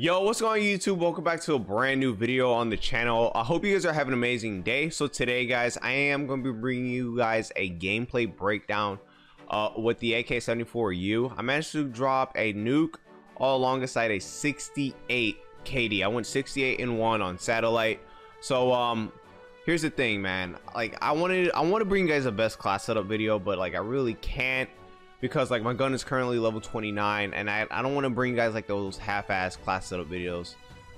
Yo, what's going on YouTube? Welcome back to a brand new video on the channel. I hope you guys are having an amazing day. So today guys, I am going to be bringing you guys a gameplay breakdown with the AK-74U. I managed to drop a nuke all alongside a 68 KD. I went 68 and 1 on satellite. So here's the thing, man. Like I want to bring you guys the best class setup video, but like I really can't, because like my gun is currently level 29 and I don't want to bring you guys like those half-ass class setup videos.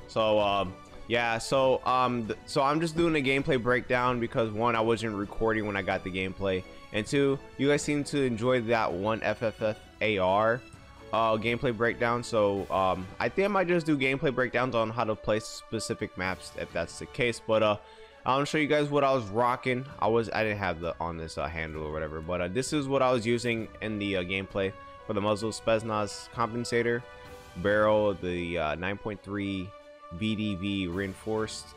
So yeah, so I'm just doing a gameplay breakdown because one, I wasn't recording when I got the gameplay, and two, you guys seem to enjoy that one FFFAR gameplay breakdown. So I think I might just do gameplay breakdowns on how to play specific maps if that's the case. But I'm gonna show you guys what I was rocking. I didn't have the on this handle or whatever, but this is what I was using in the gameplay for the muzzle: Spesnaz compensator, barrel, the 9.3 VDV reinforced,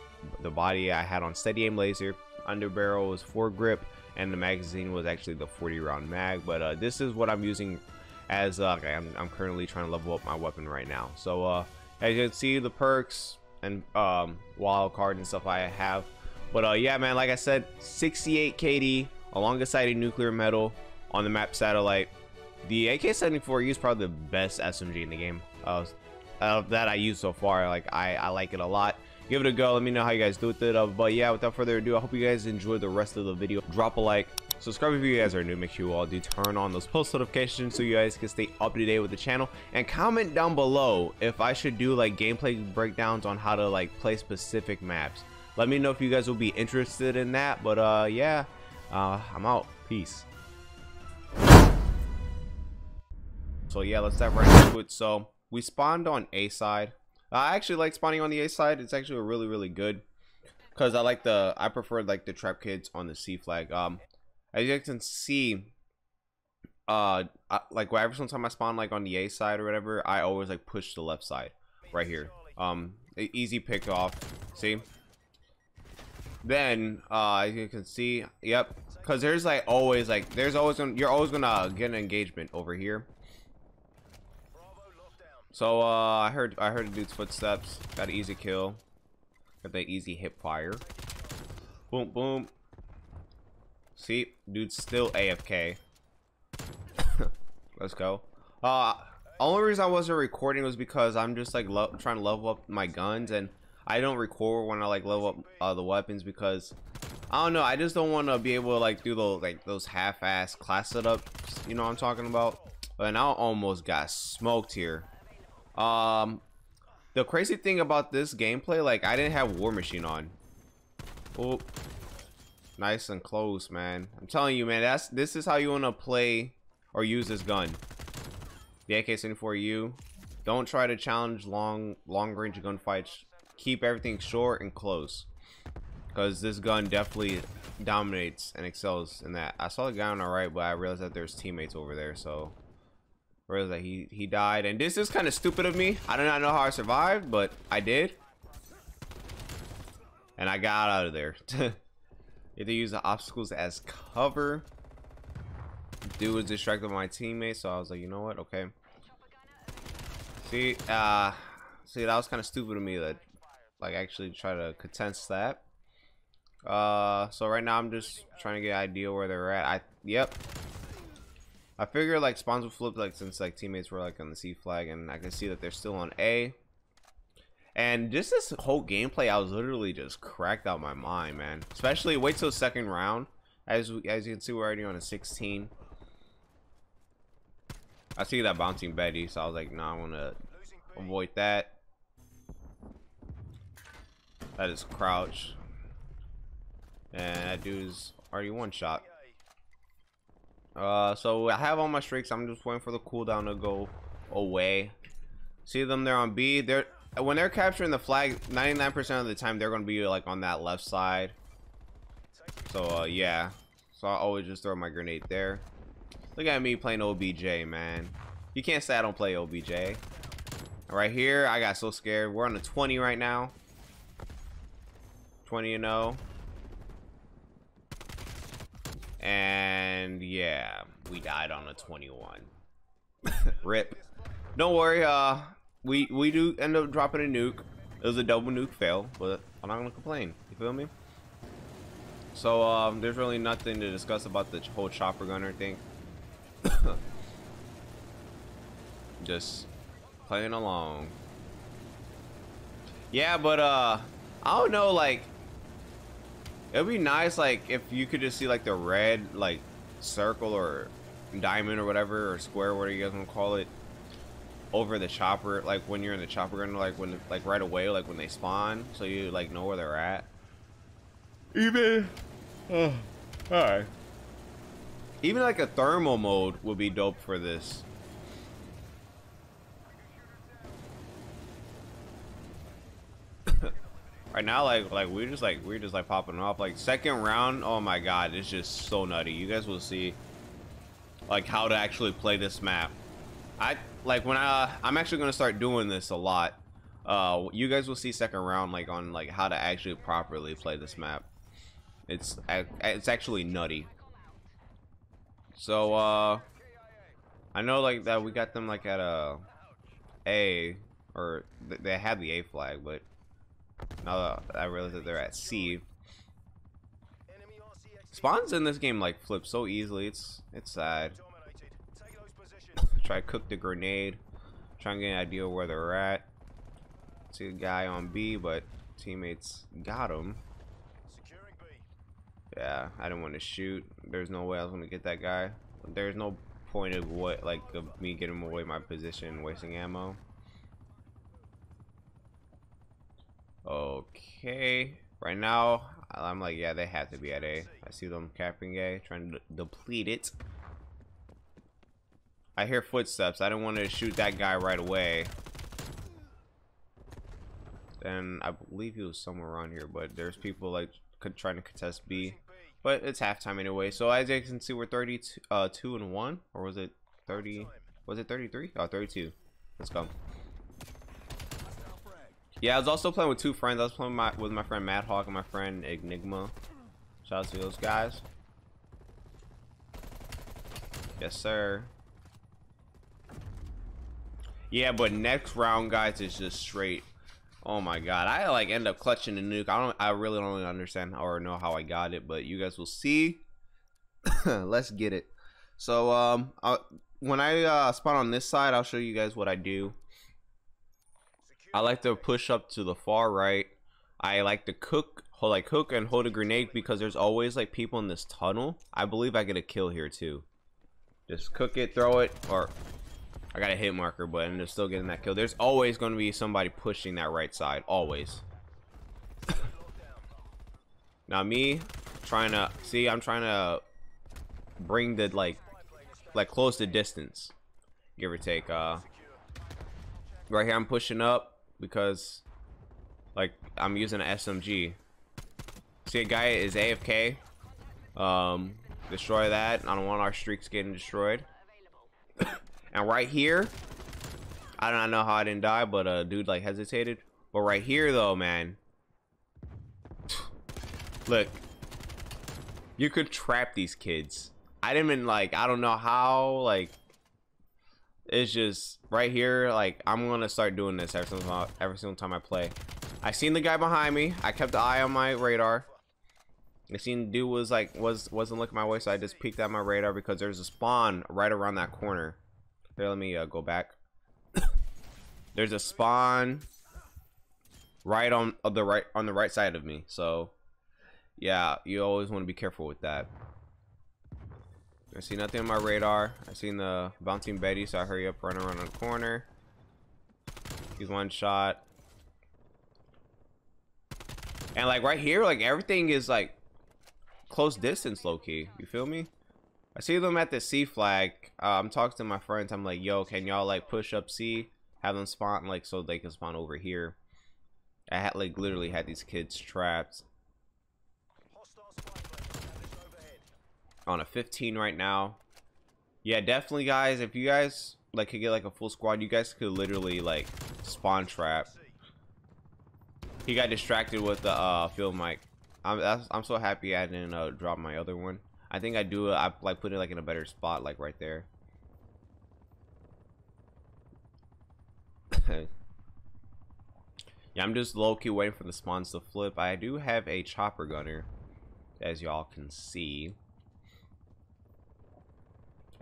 the body I had on steady aim laser, under barrel was foregrip, and the magazine was actually the 40-round mag. But this is what I'm using as I'm currently trying to level up my weapon right now. So as you can see, the perks and wild card and stuff I have. But yeah, man, like I said, 68 KD alongside a nuclear metal on the map satellite. The AK-74U is probably the best SMG in the game that I use so far. Like I like it a lot. Give it a go. Let me know how you guys do with it. But yeah, without further ado, I hope you guys enjoy the rest of the video. Drop a like, subscribe if you guys are new. Make sure you all do turn on those post notifications so you guys can stay up to date with the channel. And comment down below if I should do like gameplay breakdowns on how to like play specific maps. Let me know if you guys will be interested in that. But yeah, I'm out. Peace. So yeah, let's dive right into it. So we spawned on A side. I actually like spawning on the A side. It's actually really, really good, because I prefer like the trap kids on the C flag. As you guys can see, like every single time I spawn like on the A side or whatever, I always like push the left side right here. Easy pick off. See? Then as you can see, yep, because there's like always you're always gonna get an engagement over here. So I heard the dude's footsteps. Got an easy kill. Got that easy hip fire. Boom boom. See, dude's still AFK. Let's go. Only reason I wasn't recording was because I'm just like trying to level up my guns, and I don't record when I like level up the weapons, because I don't know, I just don't want to be able to like do those half-ass class setups, you know what I'm talking about. And I almost got smoked here. The crazy thing about this gameplay, like I didn't have War Machine on. Oh, nice and close, man. I'm telling you, man, this is how you want to play or use this gun, the AK-74U. Don't try to challenge long-range gunfights. Keep everything short and close, because this gun definitely dominates and excels in that. I saw the guy on the right, but I realized that there's teammates over there, so I realized that he died. And this is kind of stupid of me. I do not know how I survived, but I did, and I got out of there. Either use the obstacles as cover. Dude was distracted by my teammates, so I was like, you know what, okay. See, see, that was kind of stupid of me that like actually try to contest that. So right now I'm just trying to get an idea where they're at. Yep, I figured like spawns would flip, like since like teammates were like on the C flag, and I can see that they're still on A. And just this whole gameplay, I was literally just cracked out my mind, man. Especially wait till second round. As you can see, we're already on a 16. I see that bouncing Betty, so I was like, nah, I want to avoid that. That is crouch, and that dude's already one shot. So I have all my streaks. I'm just waiting for the cooldown to go away. See them? They're on B. When they're capturing the flag, 99% of the time they're gonna be like on that left side. So yeah. So I always just throw my grenade there. Look at me playing OBJ, man. You can't say I don't play OBJ. Right here, I got so scared. We're on a 20 right now. 20-0, and yeah, we died on a 21. Rip. Don't worry, We do end up dropping a nuke. It was a double nuke fail, but I'm not gonna complain. You feel me? So there's really nothing to discuss about the whole chopper gunner thing. Just playing along. Yeah, but I don't know, like, it'd be nice, like, if you could just see, like, the red, like, circle or diamond or whatever, or square, whatever you guys want to call it, over the chopper, like, when you're in the chopper gunner, like, when, like, right away, like, when they spawn, so you, like, know where they're at. Even, alright. Even, like, a thermal mode would be dope for this. Right now, like we're just popping off. Like second round, oh my god, it's just so nutty. You guys will see, like, how to actually play this map. I like when I'm actually gonna start doing this a lot. You guys will see second round, like, on like how to actually properly play this map. It's actually nutty. So I know like that we got them like at A, or they had the A flag, but now that I realize that they're at C. Spawns in this game like flip so easily. It's sad. Try to cook the grenade. Try and get an idea where they're at. See a guy on B, but teammates got him. Yeah, I didn't want to shoot. There's no way I was gonna get that guy. There's no point of what like of me getting away my position, wasting ammo. Okay, right now I'm like, yeah, they have to be at A. I see them capping A, trying to deplete it. I hear footsteps. I don't want to shoot that guy right away. And I believe he was somewhere around here, but there's people like trying to contest B. But it's halftime anyway. So as you can see, we're 32 and 1, or was it 30? Was it 33? Oh, 32. Let's go. Yeah, I was also playing with two friends. I was playing with my friend Madhawk and my friend Enigma. Shout out to those guys. Yes, sir. Yeah, but next round, guys, is just straight. Oh my god, I like end up clutching the nuke. I really don't understand or know how I got it, but you guys will see. Let's get it. So when I spawn on this side, I'll show you guys what I do. I like to push up to the far right. I like to cook and hold a grenade because there's always like people in this tunnel. I believe I get a kill here too. Just cook it, throw it, or I got a hit marker, but I'm still getting that kill. There's always going to be somebody pushing that right side, always. Now me trying to see, I'm trying to bring the like close the distance, give or take. Right here, I'm pushing up. Because, like, I'm using an SMG. See, a guy is AFK. Destroy that. I don't want our streaks getting destroyed. And right here, I don't know how I didn't die, but dude like hesitated. But right here, though, man, look, you could trap these kids. I didn't even like. I don't know how like. It's just right here, like I'm gonna start doing this every single time I play. I seen the guy behind me. I kept the eye on my radar. I seen the dude was like wasn't looking my way, so I just peeked at my radar because there's a spawn right around that corner. There, let me go back. There's a spawn right on the right side of me. So yeah, you always want to be careful with that. I see nothing on my radar. I seen the bouncing Betty, so I hurry up, run around the corner. He's one shot. And like right here, like everything is like close distance, low key. You feel me? I see them at the C flag. I'm talking to my friends. I'm like, yo, can y'all like push up C, have them spawn like so they can spawn over here. I had like literally had these kids trapped. On a 15 right now. Yeah, definitely, guys, if you guys like could get like a full squad, you guys could literally like spawn trap. He got distracted with the field mic. I'm so happy I didn't drop my other one. I think I do. I like put it like in a better spot, like right there. thing. Yeah, I'm just low-key waiting for the spawns to flip. I do have a chopper gunner, as y'all can see.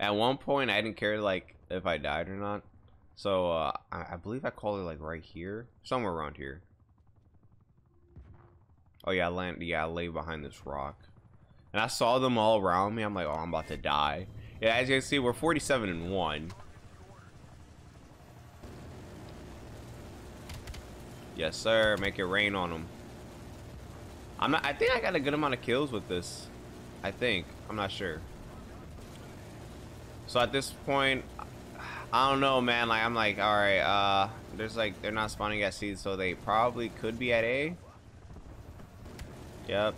At one point, I didn't care, like, if I died or not. So, I believe I called it, like, right here. Somewhere around here. Oh, yeah, I lay behind this rock. And I saw them all around me. I'm like, oh, I'm about to die. Yeah, as you can see, we're 47-1. Yes, sir. Make it rain on them. I think I got a good amount of kills with this. I think. I'm not sure. So at this point, I don't know, man. Like, I'm like, all right. There's like, they're not spawning at C, so they probably could be at A. Yep.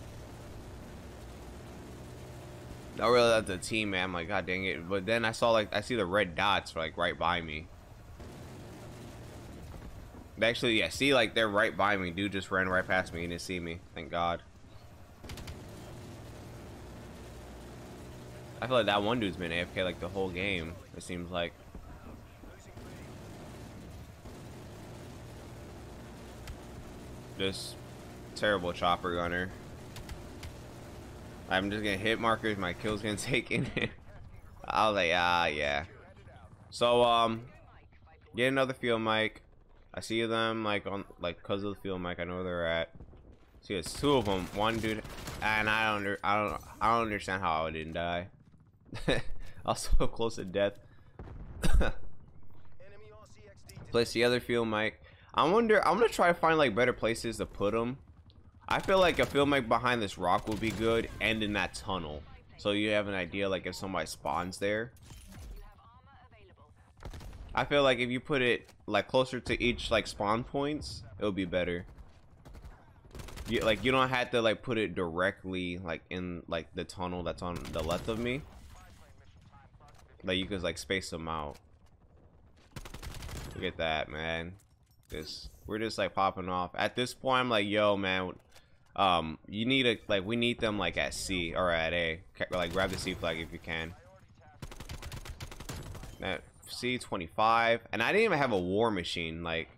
I really love the team, man. I'm like, god dang it. But then I saw, like, I see the red dots, like, right by me. Actually, yeah, see, like, they're right by me. Dude just ran right past me and didn't see me. Thank god. I feel like that one dude's been AFK, like, the whole game, it seems like. Just terrible chopper gunner. I'm just gonna hit markers. My kill's gonna take in it. I was like, ah, yeah. So, get another field mic. I see them, like, on, like, cause of the field mic. I know where they're at. See, it's two of them. One dude, and I don't understand how I didn't die. I was so close to death. Place the other field mic. I wonder. I'm gonna try to find, like, better places to put them. I feel like a field mic behind this rock would be good, and in that tunnel. So you have an idea, like, if somebody spawns there. I feel like if you put it, like, closer to each, like, spawn points, it would be better. You, like, you don't have to, like, put it directly, like, in, like, the tunnel that's on the left of me. Like, you could, like, space them out. Look at that, man. We're just, like, popping off. At this point, I'm like, yo, man, you need a, like, we need them, like, at C or at A. Like, grab the C flag if you can. That. C25, and I didn't even have a war machine. Like,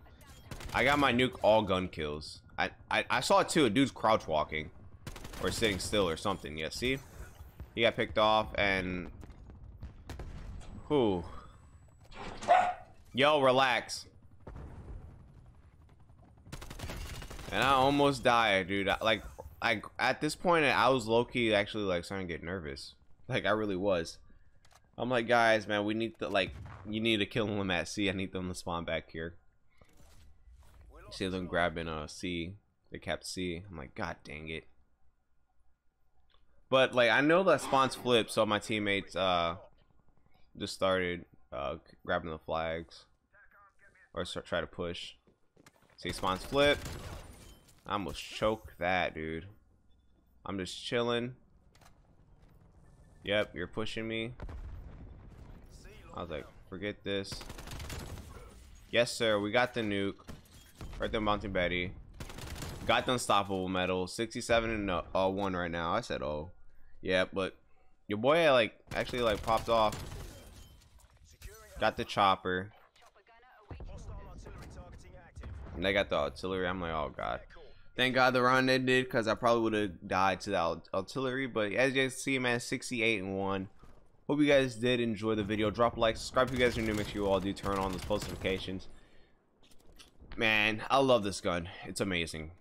I got my nuke all gun kills. I saw it too. A dude's crouch walking or sitting still or something. Yeah, see, he got picked off. And who? Yo, relax. And I almost died, dude. Like at this point, I was low-key actually, like, starting to get nervous. Like, I really was. I'm like, guys, man, we need to, like, you need to kill them at C. I need them to spawn back here. You see them grabbing C. They capped C. I'm like, god dang it. But, like, I know that spawns flipped, so my teammates just started grabbing the flags. Or try to push. See, spawns flip. I almost choke that, dude. I'm just chilling. Yep, you're pushing me. I was like, forget this. Yes, sir. We got the nuke. Right there, Mountain Betty. Got the unstoppable medal. 67-1 right now. I said, oh. Yeah, but your boy, like, actually, like, popped off. Got the chopper. And they got the artillery. I'm like, oh, god. Thank god the round ended, because I probably would have died to that artillery. But as you can see, man, 68-1. Hope you guys did enjoy the video. Drop a like, subscribe if you guys are new. Make sure you all do turn on those post notifications. Man, I love this gun. It's amazing.